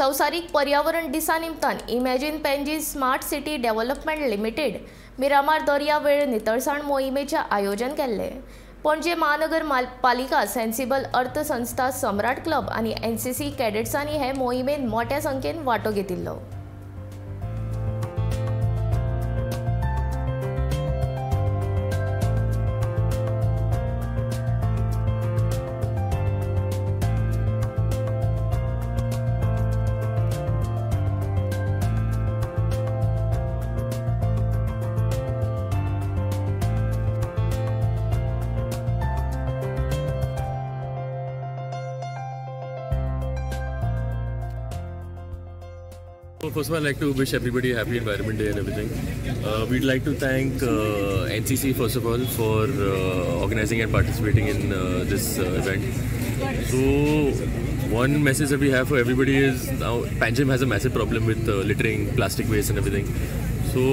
संवसारिक पर्यावरण दिसा निमतान imagine Panaji smart city development limited Miramar दर्या वेळ नितळसाण मोहिमेचे आयोजन केले। पणजे महानगर पालिका सेन्सिबल अर्थ संस्था सम्राट क्लब आनी NCC कॅडेट्सांनी हे मोहिमेन मोठ्या संख्येन वांटो घेतिल्लो। Well, first of all, I'd like to wish everybody a happy Environment Day and everything. We'd like to thank NCC first of all for organizing and participating in this event. So one message that we have for everybody is now Panjim has a massive problem with littering, plastic waste and everything. So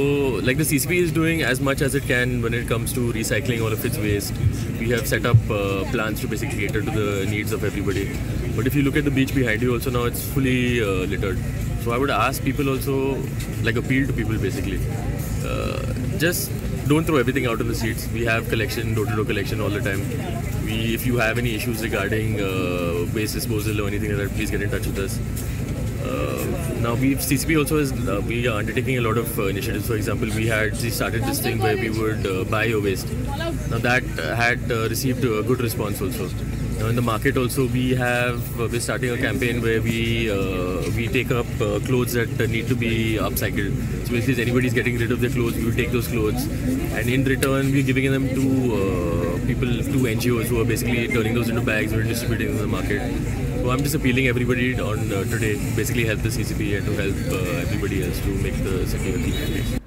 like the CCP is doing as much as it can when it comes to recycling all of its waste. We have set up plans to basically cater to the needs of everybody. But if you look at the beach behind you also now, it's fully littered. So I would ask people also, like appeal to people basically, just don't throw everything out on the streets. We have collection, door-to-door collection all the time. If you have any issues regarding waste disposal or anything like that, please get in touch with us. Now CCP also is, we are undertaking a lot of initiatives. For example, we started this thing where we would buy your waste. Now that had received a good response also. Now in the market also we're starting a campaign where we take up clothes that need to be upcycled. So basically anybody's getting rid of their clothes, we take those clothes and in return we're giving them to people, to NGOs who are basically turning those into bags or distributing them in the market. So I'm just appealing everybody on today, basically help the CCP and to help everybody else to make the city a cleaner place.